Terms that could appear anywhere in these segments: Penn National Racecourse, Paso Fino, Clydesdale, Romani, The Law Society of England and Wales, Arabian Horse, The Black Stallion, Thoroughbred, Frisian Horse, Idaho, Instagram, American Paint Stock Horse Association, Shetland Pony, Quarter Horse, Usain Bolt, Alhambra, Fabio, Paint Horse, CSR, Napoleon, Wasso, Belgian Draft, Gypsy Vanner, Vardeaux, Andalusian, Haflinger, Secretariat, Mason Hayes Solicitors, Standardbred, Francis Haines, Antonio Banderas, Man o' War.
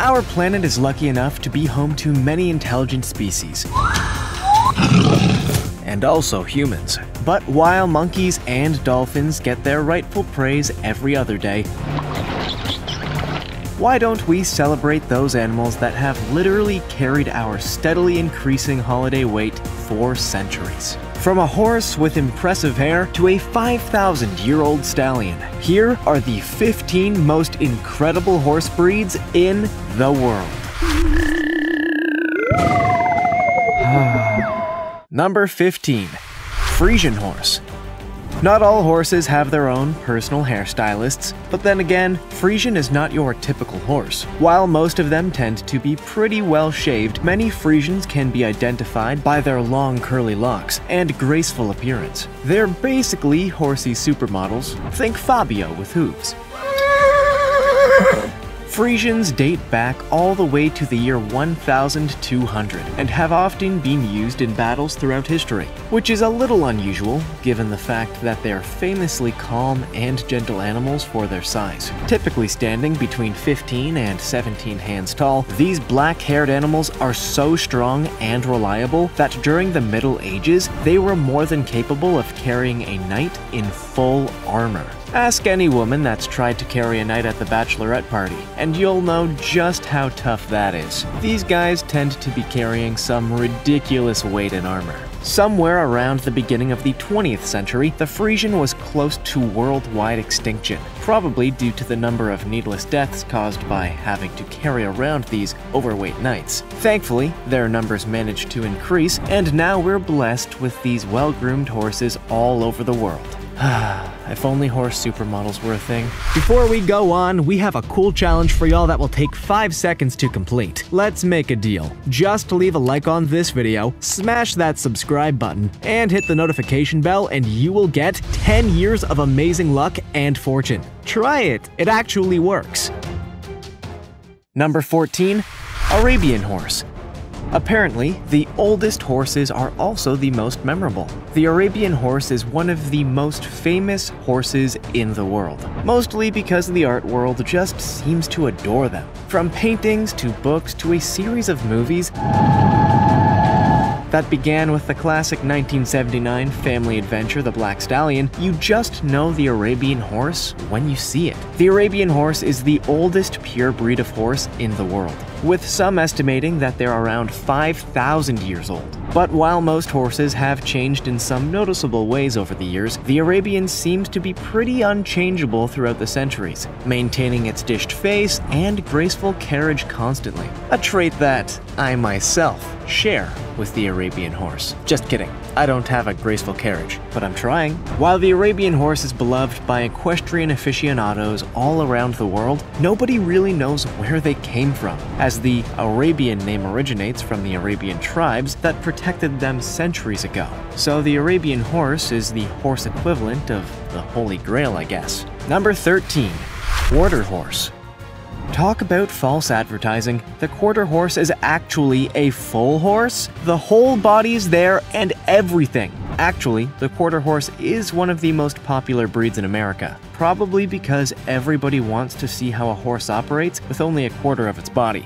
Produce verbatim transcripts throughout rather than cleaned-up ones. Our planet is lucky enough to be home to many intelligent species, and also humans. But while monkeys and dolphins get their rightful praise every other day, why don't we celebrate those animals that have literally carried our steadily increasing holiday weight for centuries? From a horse with impressive hair to a five thousand year old stallion, here are the fifteen most incredible horse breeds in the world. Number fifteen. Frisian Horse. Not all horses have their own personal hairstylists, but then again, Frisian is not your typical horse. While most of them tend to be pretty well shaved, many Frisians can be identified by their long curly locks and graceful appearance. They're basically horsey supermodels. Think Fabio with hooves. Frisians date back all the way to the year one thousand two hundred and have often been used in battles throughout history, which is a little unusual given the fact that they are famously calm and gentle animals for their size. Typically standing between fifteen and seventeen hands tall, these black-haired animals are so strong and reliable that during the Middle Ages, they were more than capable of carrying a knight in full armor. Ask any woman that's tried to carry a knight at the bachelorette party, and you'll know just how tough that is. These guys tend to be carrying some ridiculous weight in armor. Somewhere around the beginning of the twentieth century, the Frisian was close to worldwide extinction, probably due to the number of needless deaths caused by having to carry around these overweight knights. Thankfully, their numbers managed to increase, and now we're blessed with these well-groomed horses all over the world. If only horse supermodels were a thing. Before we go on, we have a cool challenge for y'all that will take five seconds to complete. Let's make a deal. Just leave a like on this video, smash that subscribe button, and hit the notification bell, and you will get ten years of amazing luck and fortune. Try it, it actually works. Number fourteen, Arabian Horse. Apparently, the oldest horses are also the most memorable. The Arabian horse is one of the most famous horses in the world, mostly because the art world just seems to adore them. From paintings to books to a series of movies that began with the classic nineteen seventy-nine family adventure The Black Stallion, you just know the Arabian horse when you see it. The Arabian horse is the oldest pure breed of horse in the world, with some estimating that they're around five thousand years old. But while most horses have changed in some noticeable ways over the years, the Arabian seems to be pretty unchangeable throughout the centuries, maintaining its dished face and graceful carriage constantly. A trait that I myself share with the Arabian horse. Just kidding, I don't have a graceful carriage, but I'm trying. While the Arabian horse is beloved by equestrian aficionados all around the world, nobody really knows where they came from, as the Arabian name originates from the Arabian tribes that protected them centuries ago. So the Arabian horse is the horse equivalent of the Holy Grail, I guess. Number thirteen, Quarter Horse. Talk about false advertising. The quarter horse is actually a full horse. The whole body's there and everything. Actually, the quarter horse is one of the most popular breeds in America, probably because everybody wants to see how a horse operates with only a quarter of its body.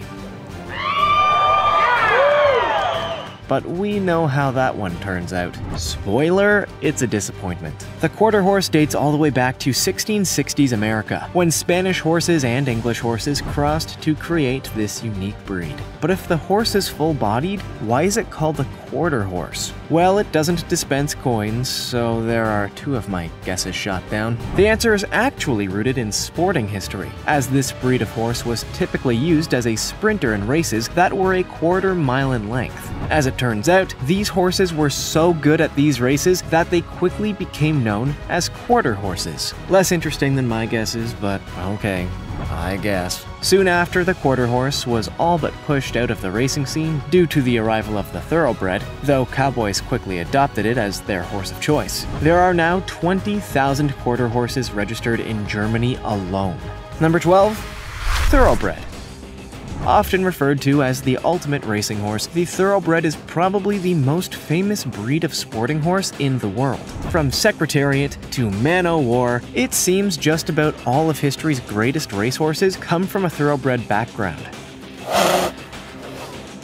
But we know how that one turns out. Spoiler, it's a disappointment. The quarter horse dates all the way back to sixteen sixties America, when Spanish horses and English horses crossed to create this unique breed. But if the horse is full-bodied, why is it called the quarter horse? Well, it doesn't dispense coins, so there are two of my guesses shot down. The answer is actually rooted in sporting history, as this breed of horse was typically used as a sprinter in races that were a quarter mile in length. As it turns out, these horses were so good at these races that they quickly became known as quarter horses. Less interesting than my guesses, but okay, I guess. Soon after, the quarter horse was all but pushed out of the racing scene due to the arrival of the thoroughbred, though cowboys quickly adopted it as their horse of choice. There are now twenty thousand quarter horses registered in Germany alone. Number twelve, Thoroughbred. Often referred to as the ultimate racing horse, the thoroughbred is probably the most famous breed of sporting horse in the world. From Secretariat to Man o' War, it seems just about all of history's greatest racehorses come from a thoroughbred background.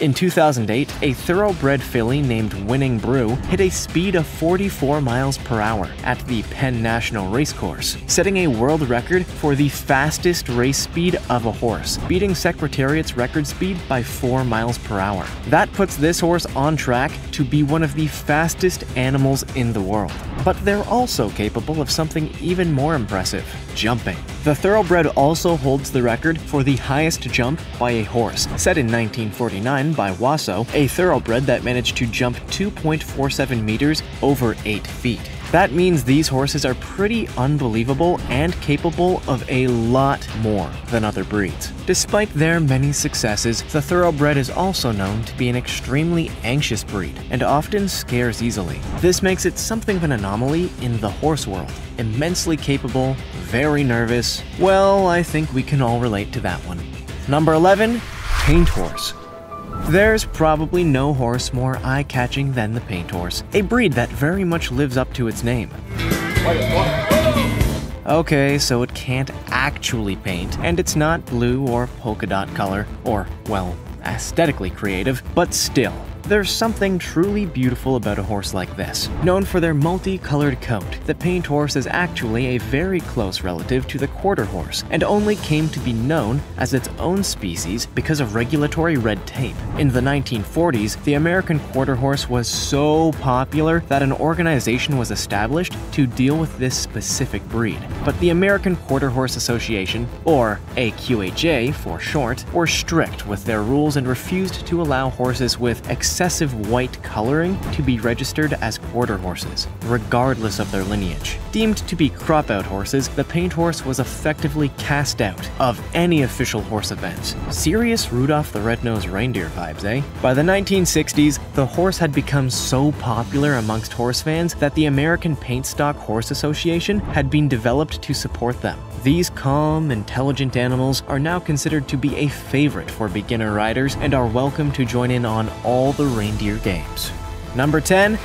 In two thousand eight, a thoroughbred filly named Winning Brew hit a speed of forty-four miles per hour at the Penn National Racecourse, setting a world record for the fastest race speed of a horse, beating Secretariat's record speed by four miles per hour. That puts this horse on track to be one of the fastest animals in the world. But they're also capable of something even more impressive: jumping. The thoroughbred also holds the record for the highest jump by a horse, set in nineteen forty-nine by Wasso, a thoroughbred that managed to jump two point four seven meters over eight feet. That means these horses are pretty unbelievable and capable of a lot more than other breeds. Despite their many successes, the thoroughbred is also known to be an extremely anxious breed and often scares easily. This makes it something of an anomaly in the horse world. Immensely capable, very nervous. Well, I think we can all relate to that one. Number eleven, Paint Horse. There's probably no horse more eye-catching than the Paint Horse, a breed that very much lives up to its name. Okay, so it can't actually paint, and it's not blue or polka dot color, or, well, aesthetically creative, but still. There's something truly beautiful about a horse like this. Known for their multi-colored coat, the Paint Horse is actually a very close relative to the Quarter Horse, and only came to be known as its own species because of regulatory red tape. In the nineteen forties, the American Quarter Horse was so popular that an organization was established to deal with this specific breed. But the American Quarter Horse Association, or A Q H A for short, were strict with their rules and refused to allow horses with excessive white coloring to be registered as quarter horses, regardless of their lineage. Deemed to be crop-out horses, the Paint Horse was effectively cast out of any official horse events. Serious Rudolph the Red-Nosed Reindeer vibes, eh? By the nineteen sixties, the horse had become so popular amongst horse fans that the American Paint Stock Horse Association had been developed to support them. These calm, intelligent animals are now considered to be a favorite for beginner riders and are welcome to join in on all the reindeer games. Number ten,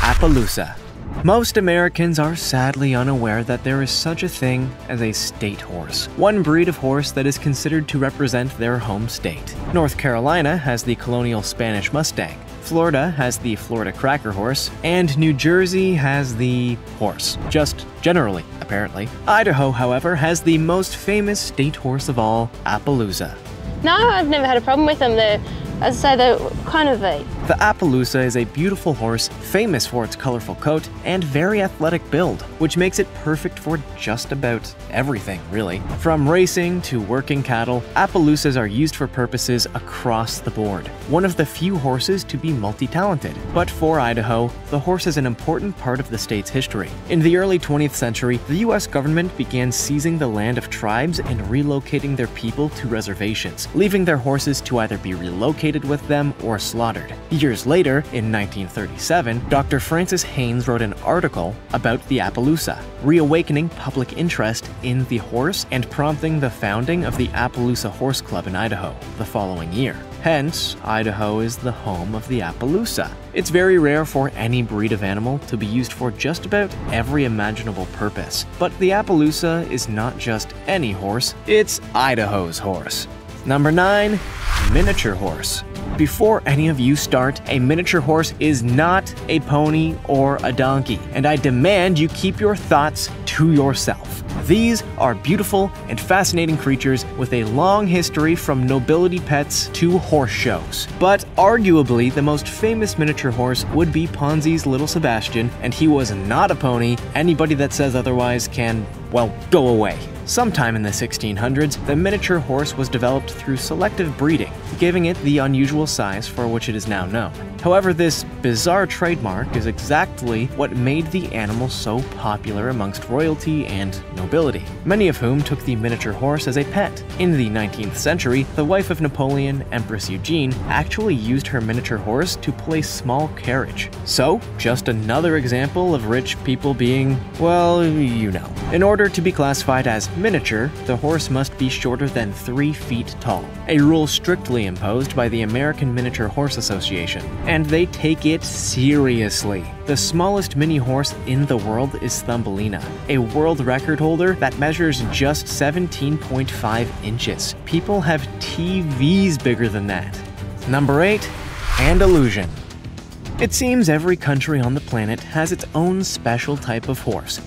Appaloosa. Most Americans are sadly unaware that there is such a thing as a state horse, one breed of horse that is considered to represent their home state. North Carolina has the colonial Spanish Mustang, Florida has the Florida Cracker Horse, and New Jersey has the horse. Just generally, apparently. Idaho, however, has the most famous state horse of all, Appaloosa. No, I've never had a problem with them. They're, as I say, they're kind of a... The Appaloosa is a beautiful horse, famous for its colorful coat and very athletic build, which makes it perfect for just about everything, really. From racing to working cattle, Appaloosas are used for purposes across the board. One of the few horses to be multi-talented. But for Idaho, the horse is an important part of the state's history. In the early twentieth century, the U S government began seizing the land of tribes and relocating their people to reservations, leaving their horses to either be relocated with them or slaughtered. Years later, in nineteen thirty-seven, Doctor Francis Haines wrote an article about the Appaloosa, reawakening public interest in the horse and prompting the founding of the Appaloosa Horse Club in Idaho the following year. Hence, Idaho is the home of the Appaloosa. It's very rare for any breed of animal to be used for just about every imaginable purpose. But the Appaloosa is not just any horse, it's Idaho's horse. Number nine, Miniature Horse. Before any of you start, a miniature horse is not a pony or a donkey, and I demand you keep your thoughts to yourself. These are beautiful and fascinating creatures with a long history from nobility pets to horse shows. But arguably, the most famous miniature horse would be Ponzi's Little Sebastian, and he was not a pony. Anybody that says otherwise can, well, go away. Sometime in the sixteen hundreds, the miniature horse was developed through selective breeding, giving it the unusual size for which it is now known. However, this bizarre trademark is exactly what made the animal so popular amongst royalty and nobility, many of whom took the miniature horse as a pet. In the nineteenth century, the wife of Napoleon, Empress Eugenie, actually used her miniature horse to pull a small carriage. So, just another example of rich people being, well, you know. In order to be classified as miniature, the horse must be shorter than three feet tall, a rule strictly imposed by the American Miniature Horse Association, and they take it seriously. The smallest mini horse in the world is Thumbelina, a world record holder that measures just seventeen point five inches. People have T Vs bigger than that. Number eight, Andalusian. It seems every country on the planet has its own special type of horse.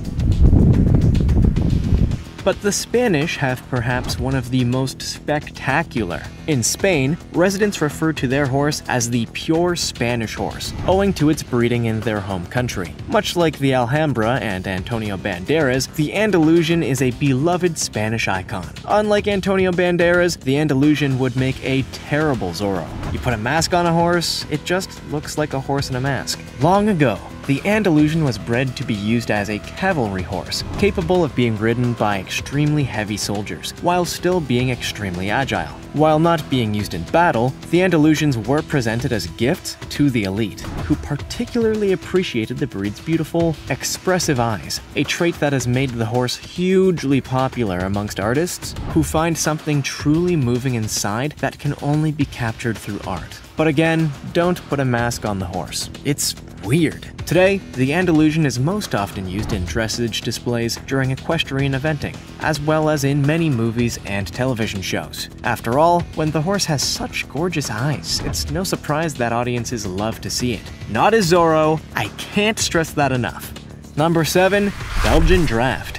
But the Spanish have perhaps one of the most spectacular. In Spain, residents refer to their horse as the pure Spanish horse, owing to its breeding in their home country. Much like the Alhambra and Antonio Banderas, the Andalusian is a beloved Spanish icon. Unlike Antonio Banderas, the Andalusian would make a terrible Zorro. You put a mask on a horse, it just looks like a horse in a mask. Long ago, the Andalusian was bred to be used as a cavalry horse, capable of being ridden by extremely heavy soldiers, while still being extremely agile. While not being used in battle, the Andalusians were presented as gifts to the elite, who particularly appreciated the breed's beautiful, expressive eyes, a trait that has made the horse hugely popular amongst artists who find something truly moving inside that can only be captured through art. But again, don't put a mask on the horse. It's weird. Today, the Andalusian is most often used in dressage displays during equestrian eventing, as well as in many movies and television shows. After all, when the horse has such gorgeous eyes, it's no surprise that audiences love to see it. Not as Zorro, I can't stress that enough. Number seven, Belgian Draft.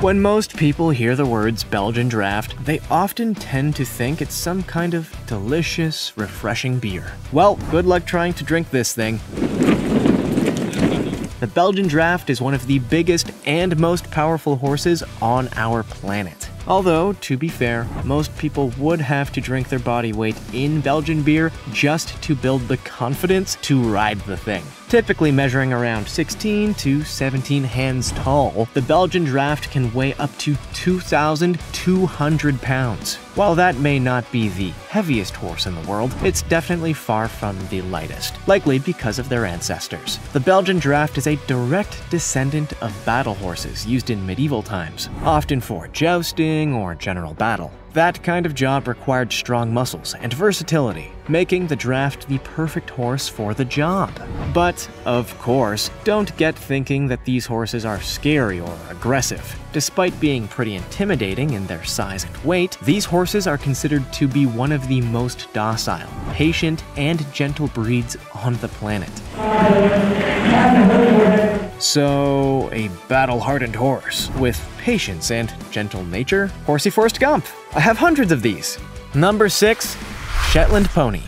When most people hear the words Belgian Draft, they often tend to think it's some kind of delicious, refreshing beer. Well, good luck trying to drink this thing. The Belgian Draft is one of the biggest and most powerful horses on our planet. Although, to be fair, most people would have to drink their body weight in Belgian beer just to build the confidence to ride the thing. Typically measuring around sixteen to seventeen hands tall, the Belgian Draft can weigh up to two thousand two hundred pounds. While that may not be the heaviest horse in the world, it's definitely far from the lightest, likely because of their ancestors. The Belgian Draft is a direct descendant of battle horses used in medieval times, often for jousting or general battle. That kind of job required strong muscles and versatility, making the draft the perfect horse for the job. But, of course, don't get thinking that these horses are scary or aggressive. Despite being pretty intimidating in their size and weight, these horses are considered to be one of the most docile, patient, and gentle breeds on the planet. So, a battle-hardened horse with patience and gentle nature? Horsey Forrest Gump. I have hundreds of these. Number six, Shetland Pony.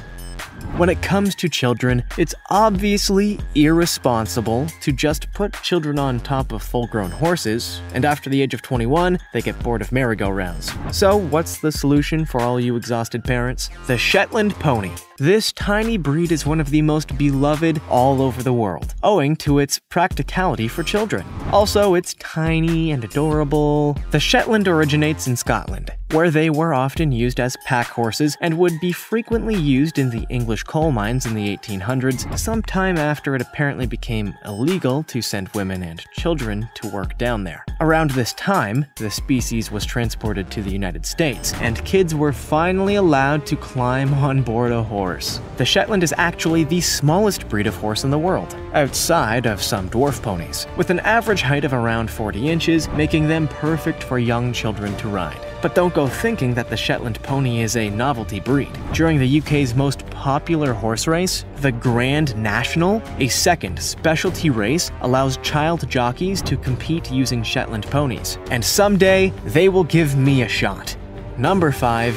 When it comes to children, it's obviously irresponsible to just put children on top of full-grown horses, and after the age of twenty-one, they get bored of merry-go-rounds. So what's the solution for all you exhausted parents? The Shetland Pony. This tiny breed is one of the most beloved all over the world, owing to its practicality for children. Also, it's tiny and adorable. The Shetland originates in Scotland, where they were often used as pack horses and would be frequently used in the English coal mines in the eighteen hundreds, sometime after it apparently became illegal to send women and children to work down there. Around this time, the species was transported to the United States, and kids were finally allowed to climb on board a horse. The Shetland is actually the smallest breed of horse in the world, outside of some dwarf ponies, with an average height of around forty inches, making them perfect for young children to ride. But don't go thinking that the Shetland Pony is a novelty breed. During the U K's most popular horse race, the Grand National, a second specialty race, allows child jockeys to compete using Shetland ponies. And someday, they will give me a shot. Number five,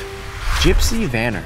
Gypsy Vanner.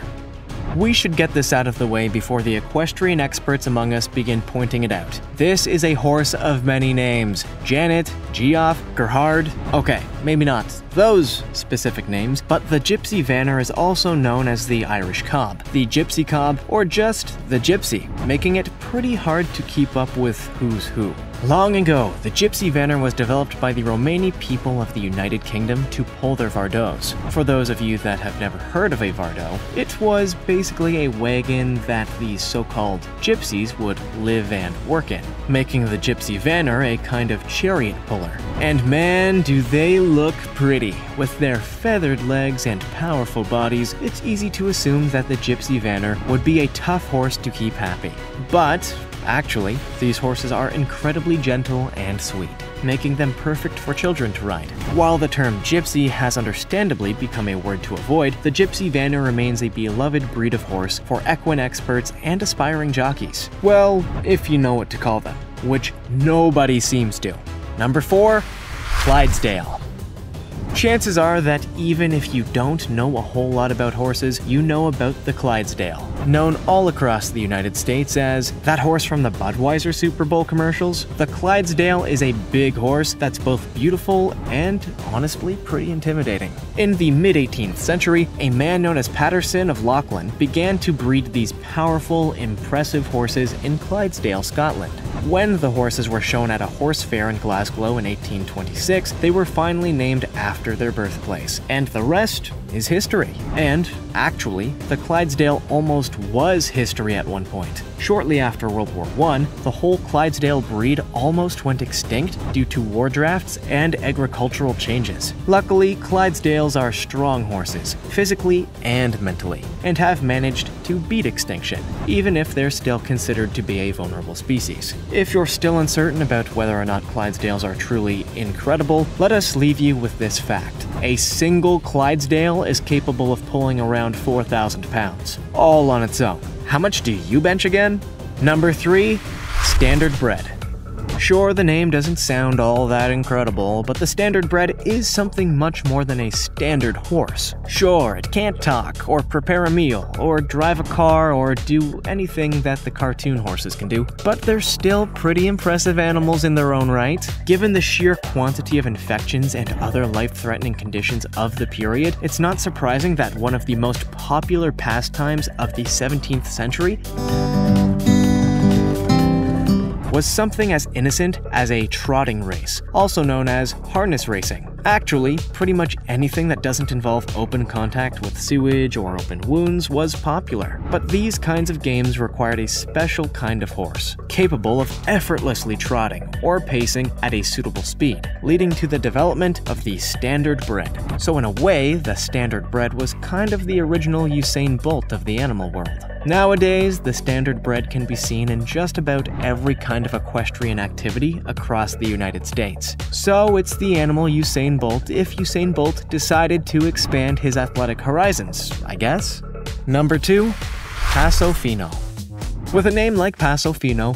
We should get this out of the way before the equestrian experts among us begin pointing it out. This is a horse of many names. Janet, Geoff, Gerhard. Okay, maybe not those specific names, but the Gypsy Vanner is also known as the Irish Cob, the Gypsy Cob, or just the Gypsy, making it pretty hard to keep up with who's who. Long ago, the Gypsy Vanner was developed by the Romani people of the United Kingdom to pull their Vardeaux. For those of you that have never heard of a Vardeaux, it was basically a wagon that these so-called gypsies would live and work in, making the Gypsy Vanner a kind of chariot puller. And man, do they look pretty. With their feathered legs and powerful bodies, it's easy to assume that the Gypsy Vanner would be a tough horse to keep happy. But actually, these horses are incredibly gentle and sweet, making them perfect for children to ride. While the term gypsy has understandably become a word to avoid, the Gypsy Vanner remains a beloved breed of horse for equine experts and aspiring jockeys. Well, if you know what to call them, which nobody seems to. Number four, Clydesdale. Chances are that even if you don't know a whole lot about horses, you know about the Clydesdale, known all across the United States as that horse from the Budweiser Super Bowl commercials. The Clydesdale is a big horse that's both beautiful and honestly pretty intimidating. In the mid eighteenth century, a man known as Patterson of Lachlan began to breed these powerful, impressive horses in Clydesdale, Scotland. When the horses were shown at a horse fair in Glasgow in eighteen twenty-six, they were finally named after their birthplace, and the rest is history. And actually, the Clydesdale almost was history at one point. Shortly after World War One, the whole Clydesdale breed almost went extinct due to war drafts and agricultural changes. Luckily, Clydesdales are strong horses, physically and mentally, and have managed to beat extinction, even if they're still considered to be a vulnerable species. If you're still uncertain about whether or not Clydesdales are truly incredible, let us leave you with this fact. A single Clydesdale is capable of pulling around four thousand pounds, all on its own. How much do you bench again? Number three, Standardbred. Sure, the name doesn't sound all that incredible, but the Standardbred is something much more than a standard horse. Sure, it can't talk, or prepare a meal, or drive a car, or do anything that the cartoon horses can do, but they're still pretty impressive animals in their own right. Given the sheer quantity of infections and other life-threatening conditions of the period, it's not surprising that one of the most popular pastimes of the seventeenth century was something as innocent as a trotting race, also known as harness racing. Actually, pretty much anything that doesn't involve open contact with sewage or open wounds was popular. But these kinds of games required a special kind of horse, capable of effortlessly trotting or pacing at a suitable speed, leading to the development of the Standardbred. So in a way, the Standardbred was kind of the original Usain Bolt of the animal world. Nowadays, the Standardbred can be seen in just about every kind of equestrian activity across the United States. So it's the animal Usain Bolt if Usain Bolt decided to expand his athletic horizons, I guess. Number two, Paso Fino. With a name like Paso Fino,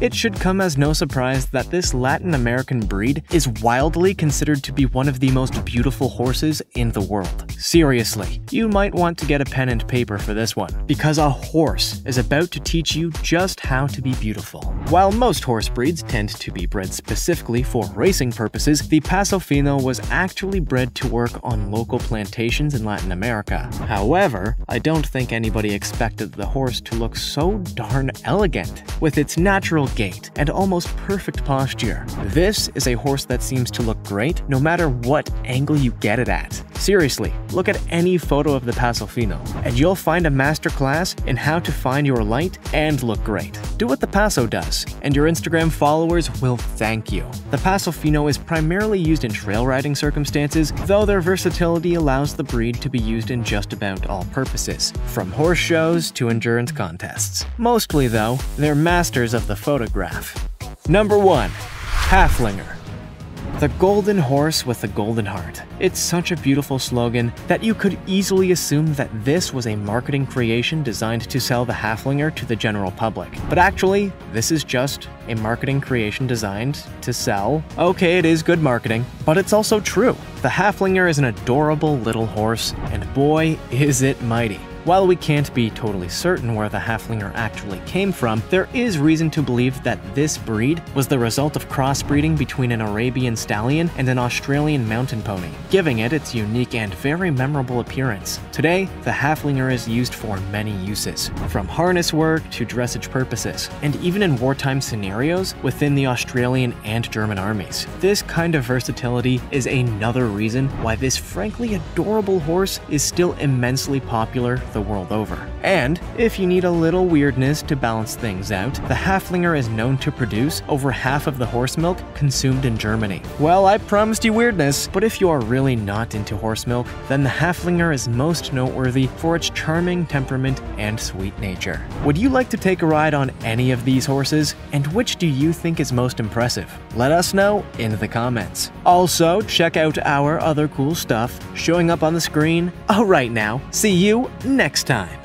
it should come as no surprise that this Latin American breed is wildly considered to be one of the most beautiful horses in the world. Seriously, you might want to get a pen and paper for this one, because a horse is about to teach you just how to be beautiful. While most horse breeds tend to be bred specifically for racing purposes, the Paso Fino was actually bred to work on local plantations in Latin America. However, I don't think anybody expected the horse to look so darn elegant. With its natural gait and almost perfect posture, this is a horse that seems to look great no matter what angle you get it at. Seriously, look at any photo of the Paso Fino, and you'll find a masterclass in how to find your light and look great. Do what the Paso does, and your Instagram followers will thank you. The Paso Fino is primarily used in trail riding circumstances, though their versatility allows the breed to be used in just about all purposes, from horse shows to endurance contests. Mostly, though, they're masters of the photograph. Number one, Haflinger. The golden horse with the golden heart. It's such a beautiful slogan that you could easily assume that this was a marketing creation designed to sell the Haflinger to the general public. But actually, this is just a marketing creation designed to sell. Okay, it is good marketing, but it's also true. The Haflinger is an adorable little horse, and boy, is it mighty. While we can't be totally certain where the Haflinger actually came from, there is reason to believe that this breed was the result of crossbreeding between an Arabian stallion and an Australian mountain pony, giving it its unique and very memorable appearance. Today, the Haflinger is used for many uses, from harness work to dressage purposes, and even in wartime scenarios within the Australian and German armies. This kind of versatility is another reason why this frankly adorable horse is still immensely popular the world over. And if you need a little weirdness to balance things out, the Haflinger is known to produce over half of the horse milk consumed in Germany. Well, I promised you weirdness, but if you are really not into horse milk, then the Haflinger is most noteworthy for its charming temperament and sweet nature. Would you like to take a ride on any of these horses? And which do you think is most impressive? Let us know in the comments. Also, check out our other cool stuff showing up on the screen right now. See you next time.